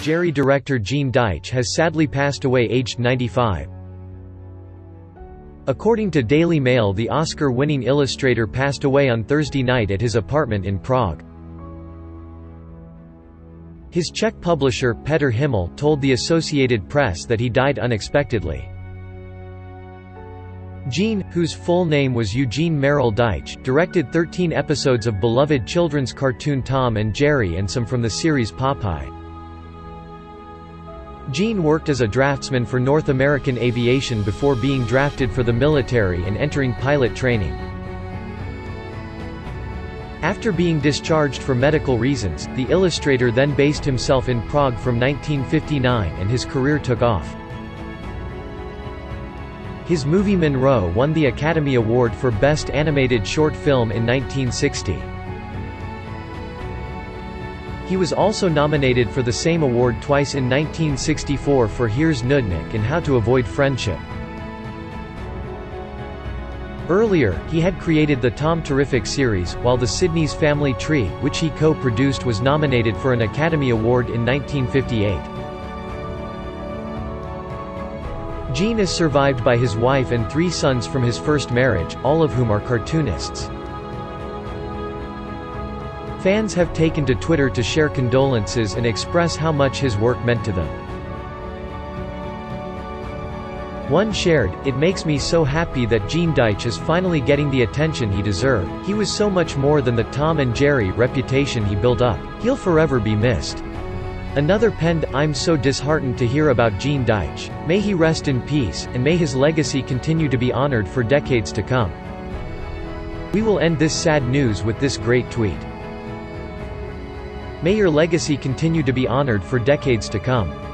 and Jerry director Eugene Deitch has sadly passed away aged 95. According to Daily Mail, the Oscar-winning illustrator passed away on Thursday night at his apartment in Prague. His Czech publisher, Petr Himmel, told the Associated Press that he died unexpectedly. Gene, whose full name was Eugene Merrill Deitch, directed 13 episodes of beloved children's cartoon Tom and Jerry and some from the series Popeye. Gene worked as a draftsman for North American Aviation before being drafted for the military and entering pilot training. After being discharged for medical reasons, the illustrator then based himself in Prague from 1959 and his career took off. His movie Monroe won the Academy Award for Best Animated Short Film in 1960. He was also nominated for the same award twice in 1964 for Here's Nudnik and How to Avoid Friendship. Earlier, he had created the Tom Terrific series, while the Sydney's Family Tree, which he co-produced, was nominated for an Academy Award in 1958. Gene is survived by his wife and 3 sons from his first marriage, all of whom are cartoonists. Fans have taken to Twitter to share condolences and express how much his work meant to them. One shared, "It makes me so happy that Gene Deitch is finally getting the attention he deserved. He was so much more than the Tom and Jerry reputation he built up. He'll forever be missed." Another penned, "I'm so disheartened to hear about Gene Deitch. May he rest in peace, and may his legacy continue to be honored for decades to come." We will end this sad news with this great tweet. May your legacy continue to be honored for decades to come.